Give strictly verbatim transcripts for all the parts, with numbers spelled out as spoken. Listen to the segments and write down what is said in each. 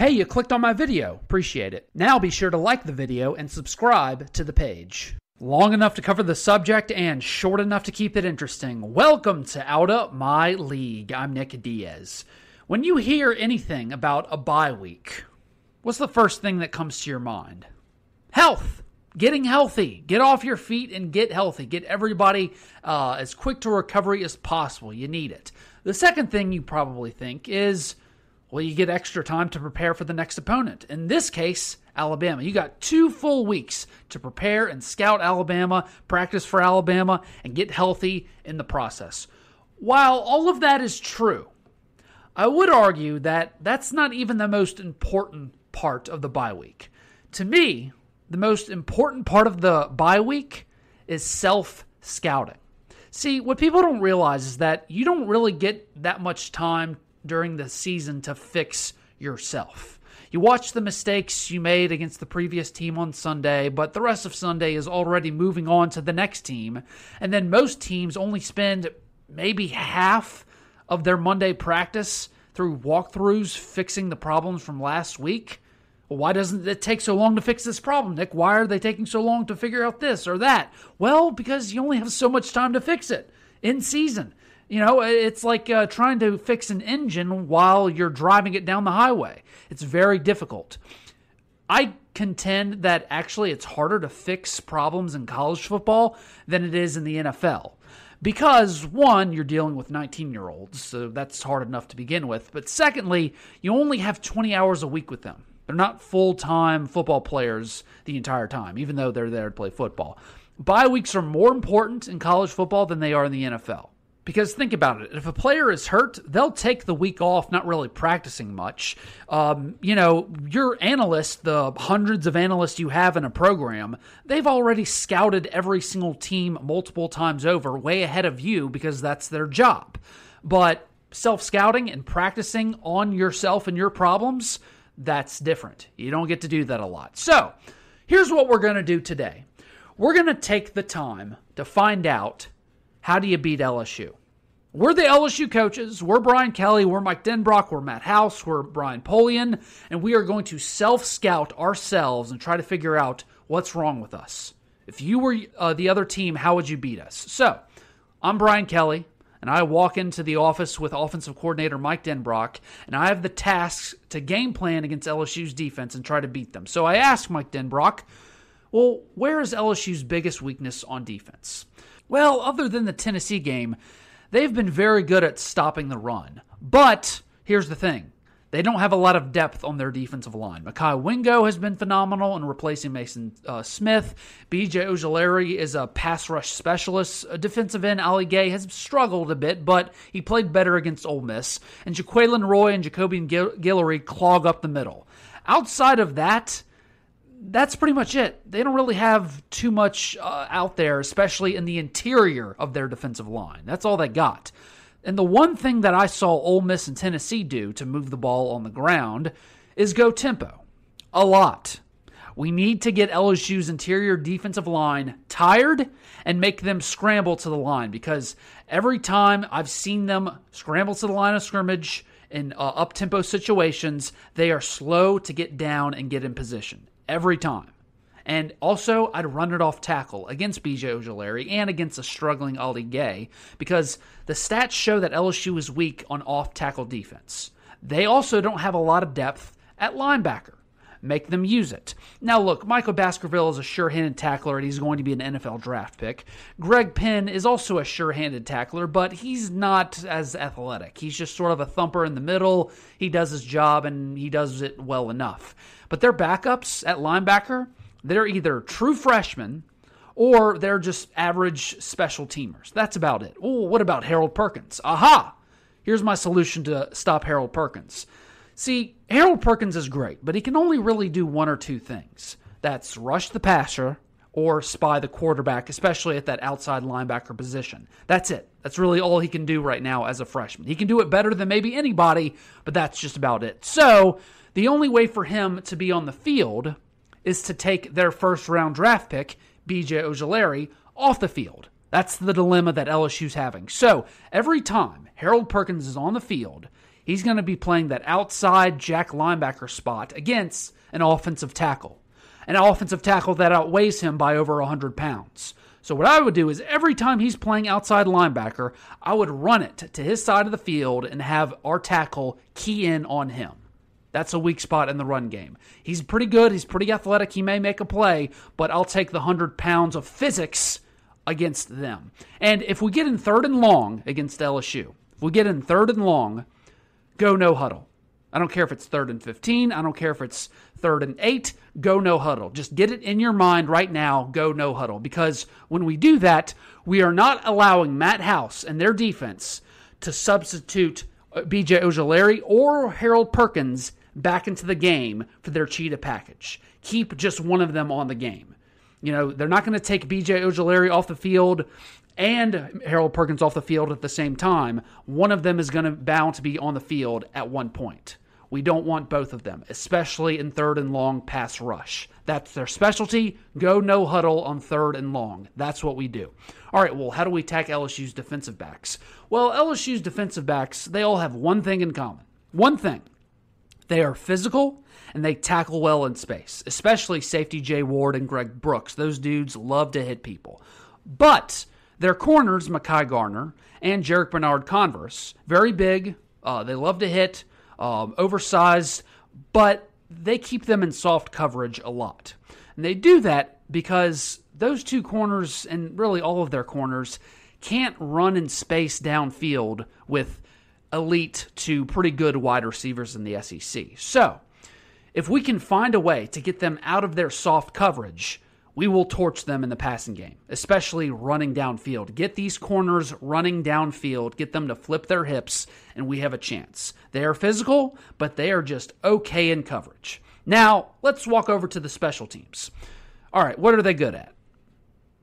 Hey, you clicked on my video. Appreciate it. Now be sure to like the video and subscribe to the page. Long enough to cover the subject and short enough to keep it interesting. Welcome to Outta My League. I'm Nick Diaz. When you hear anything about a bye week, what's the first thing that comes to your mind? Health. Getting healthy. Get off your feet and get healthy. Get everybody uh, as quick to recovery as possible. You need it. The second thing you probably think is, well, you get extra time to prepare for the next opponent. In this case, Alabama. You got two full weeks to prepare and scout Alabama, practice for Alabama, and get healthy in the process. While all of that is true, I would argue that that's not even the most important part of the bye week. To me, the most important part of the bye week is self-scouting. See, what people don't realize is that you don't really get that much time during the season to fix yourself. You watch the mistakes you made against the previous team on Sunday, but the rest of Sunday is already moving on to the next team. And then most teams only spend maybe half of their Monday practice through walkthroughs fixing the problems from last week. Why doesn't it take so long to fix this problem, Nick? Why are they taking so long to figure out this or that? Well, because you only have so much time to fix it in season. You know, it's like uh, trying to fix an engine while you're driving it down the highway. It's very difficult. I contend that actually it's harder to fix problems in college football than it is in the N F L. Because, one, you're dealing with nineteen-year-olds, so that's hard enough to begin with. But secondly, you only have twenty hours a week with them. They're not full-time football players the entire time, even though they're there to play football. Bye weeks are more important in college football than they are in the N F L. Because think about it. If a player is hurt, they'll take the week off, not really practicing much. Um, you know, your analysts, the hundreds of analysts you have in a program, they've already scouted every single team multiple times over, way ahead of you, because that's their job. But self-scouting and practicing on yourself and your problems, that's different. You don't get to do that a lot. So here's what we're going to do today. We're going to take the time to find out, how do you beat L S U? We're the L S U coaches. We're Brian Kelly. We're Mike Denbrock. We're Matt House. We're Brian Polian. And we are going to self-scout ourselves and try to figure out what's wrong with us. If you were uh, the other team, how would you beat us? So I'm Brian Kelly, and I walk into the office with offensive coordinator Mike Denbrock, and I have the task to game plan against L S U's defense and try to beat them. So I ask Mike Denbrock, well, where is L S U's biggest weakness on defense? Well, other than the Tennessee game, they've been very good at stopping the run. But here's the thing. They don't have a lot of depth on their defensive line. Makai Wingo has been phenomenal in replacing Mason uh, Smith. B J. Ojulari is a pass rush specialist. A defensive end, Ali Gay, has struggled a bit, but he played better against Ole Miss. And Jaquelin Roy and Jacobian Guill Guillory clog up the middle. Outside of that, that's pretty much it. They don't really have too much uh, out there, especially in the interior of their defensive line. That's all they got. And the one thing that I saw Ole Miss and Tennessee do to move the ball on the ground is go tempo. A lot. We need to get L S U's interior defensive line tired and make them scramble to the line, because every time I've seen them scramble to the line of scrimmage in uh, up-tempo situations, they are slow to get down and get in position. Every time. And also, I'd run it off tackle against B J. Ojulari and against a struggling Ali Gay, because the stats show that L S U is weak on off-tackle defense. They also don't have a lot of depth at linebacker. Make them use it. Now look, Michael Baskerville is a sure-handed tackler, and he's going to be an N F L draft pick. Greg Penn is also a sure-handed tackler, but he's not as athletic. He's just sort of a thumper in the middle. He does his job, and he does it well enough. But their backups at linebacker, they're either true freshmen or they're just average special teamers. That's about it. Oh, what about Harold Perkins? Aha! Here's my solution to stop Harold Perkins. See, Harold Perkins is great, but he can only really do one or two things. That's rush the passer or spy the quarterback, especially at that outside linebacker position. That's it. That's really all he can do right now as a freshman. He can do it better than maybe anybody, but that's just about it. So the only way for him to be on the field is to take their first-round draft pick, B J. Ojulari, off the field. That's the dilemma that L S U's having. So every time Harold Perkins is on the field, He's going to be playing that outside jack linebacker spot against an offensive tackle, an offensive tackle that outweighs him by over one hundred pounds. So what I would do is every time he's playing outside linebacker, I would run it to his side of the field and have our tackle key in on him. That's a weak spot in the run game. He's pretty good. He's pretty athletic. He may make a play, but I'll take the one hundred pounds of physics against them. And if we get in third and long against L S U, if we get in third and long, go no huddle. I don't care if it's third and fifteen. I don't care if it's third and eight. Go no huddle. Just get it in your mind right now. Go no huddle. Because when we do that, we are not allowing Matt House and their defense to substitute B J. Ojulari or Harold Perkins back into the game for their cheetah package. Keep just one of them on the game. You know, they're not going to take B J. Ojulari off the field and Harold Perkins off the field at the same time. One of them is going to bound to be on the field at one point. We don't want both of them, especially in third and long pass rush. That's their specialty. Go no huddle on third and long. That's what we do. All right, well, how do we attack L S U's defensive backs? Well, L S U's defensive backs, they all have one thing in common. One thing. They are physical, and they tackle well in space, especially safety Jay Ward and Greg Brooks. Those dudes love to hit people. But their corners, Mekhi Garner and Jerick Bernard Converse, very big. Uh, they love to hit, um, oversized, but they keep them in soft coverage a lot. And they do that because those two corners, and really all of their corners, can't run in space downfield with elite to pretty good wide receivers in the S E C. So, if we can find a way to get them out of their soft coverage, we will torch them in the passing game, especially running downfield. Get these corners running downfield, get them to flip their hips, and we have a chance. They are physical, but they are just okay in coverage. Now, let's walk over to the special teams. All right, what are they good at?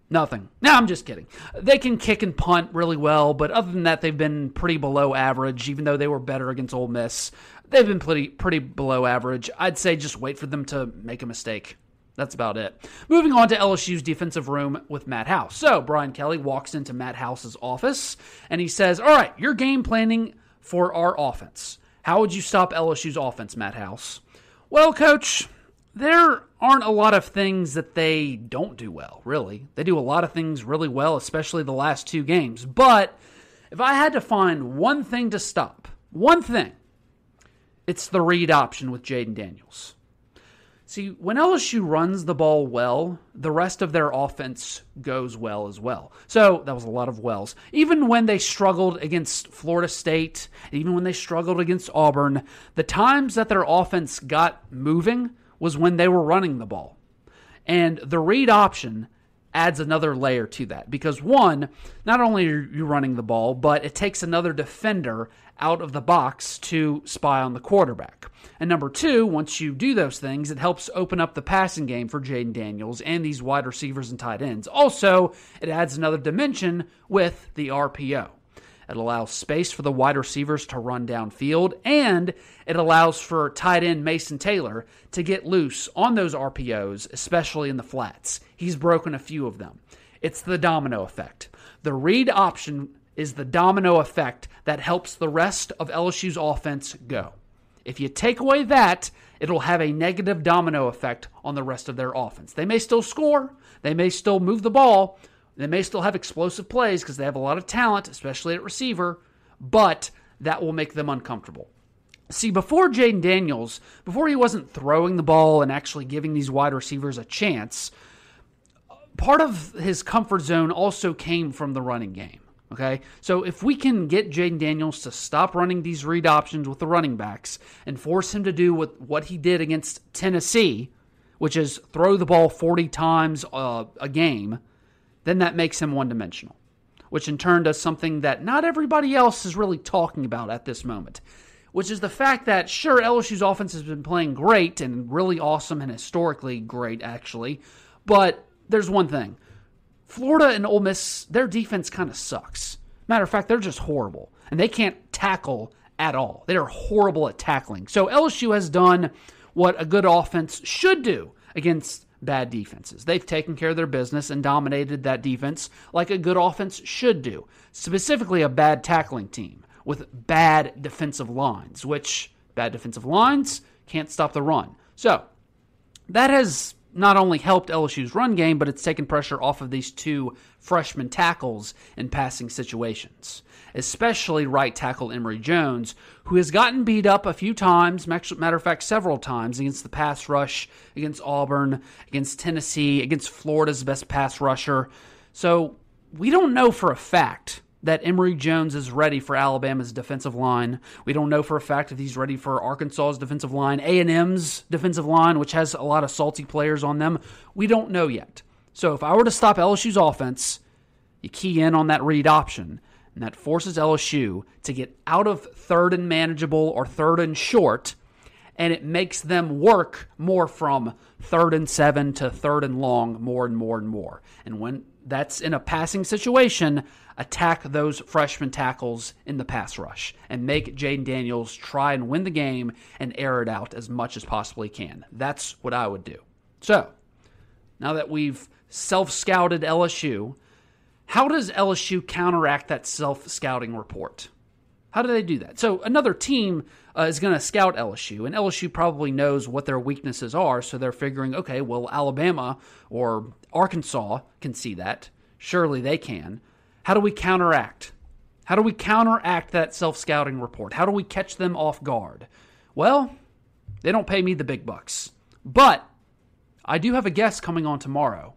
Nothing. No, I'm just kidding. They can kick and punt really well, but other than that, they've been pretty below average, even though they were better against Ole Miss. They've been pretty pretty below average. I'd say just wait for them to make a mistake. That's about it. Moving on to L S U's defensive room with Matt House. So Brian Kelly walks into Matt House's office, and he says, all right, you're game planning for our offense. How would you stop L S U's offense, Matt House? Well, Coach, there aren't a lot of things that they don't do well, really. They do a lot of things really well, especially the last two games. But if I had to find one thing to stop, one thing, it's the read option with Jaden Daniels. See, when L S U runs the ball well, the rest of their offense goes well as well. So that was a lot of wells. Even when they struggled against Florida State, even when they struggled against Auburn, the times that their offense got moving was when they were running the ball. And the read option adds another layer to that because, one, not only are you running the ball, but it takes another defender out of the box to spy on the quarterback. And number two, once you do those things, it helps open up the passing game for Jaden Daniels and these wide receivers and tight ends. Also, it adds another dimension with the R P O. It allows space for the wide receivers to run downfield, and it allows for tight end Mason Taylor to get loose on those R P Os, especially in the flats. He's broken a few of them. It's the domino effect. The read option is the domino effect that helps the rest of L S U's offense go. If you take away that, it'll have a negative domino effect on the rest of their offense. They may still score. They may still move the ball. They may still have explosive plays because they have a lot of talent, especially at receiver, but that will make them uncomfortable. See, before Jaden Daniels, before he wasn't throwing the ball and actually giving these wide receivers a chance, part of his comfort zone also came from the running game, okay? So if we can get Jaden Daniels to stop running these read options with the running backs and force him to do what, what he did against Tennessee, which is throw the ball forty times uh, a game, then that makes him one-dimensional, which in turn does something that not everybody else is really talking about at this moment, which is the fact that, sure, L S U's offense has been playing great and really awesome and historically great, actually, but there's one thing. Florida and Ole Miss, their defense kind of sucks. Matter of fact, they're just horrible, and they can't tackle at all. They are horrible at tackling. So L S U has done what a good offense should do against bad defenses. They've taken care of their business and dominated that defense like a good offense should do, specifically a bad tackling team, with bad defensive lines, which bad defensive lines can't stop the run. So that has not only helped L S U's run game, but it's taken pressure off of these two freshman tackles in passing situations, especially right tackle Emory Jones, who has gotten beat up a few times, matter of fact, several times against the pass rush, against Auburn, against Tennessee, against Florida's best pass rusher. So we don't know for a fact that Emory Jones is ready for Alabama's defensive line. We don't know for a fact if he's ready for Arkansas's defensive line, A and M's defensive line, which has a lot of salty players on them. We don't know yet. So if I were to stop L S U's offense, you key in on that read option, and that forces L S U to get out of third and manageable or third and short, and it makes them work more from third and seven to third and long, more and more and more. And when that's in a passing situation, attack those freshman tackles in the pass rush and make Jaden Daniels try and win the game and air it out as much as possibly can. That's what I would do. So, now that we've self-scouted L S U, how does L S U counteract that self-scouting report? How do they do that? So another team uh, is going to scout L S U, and L S U probably knows what their weaknesses are, so they're figuring, okay, well, Alabama or Arkansas can see that. Surely they can. How do we counteract? How do we counteract that self-scouting report? How do we catch them off guard? Well, they don't pay me the big bucks, but I do have a guest coming on tomorrow.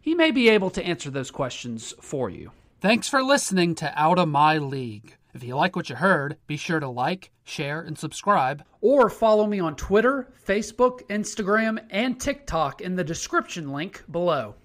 He may be able to answer those questions for you. Thanks for listening to Outta My League. If you like what you heard, be sure to like, share, and subscribe. Or follow me on Twitter, Facebook, Instagram, and TikTok in the description link below.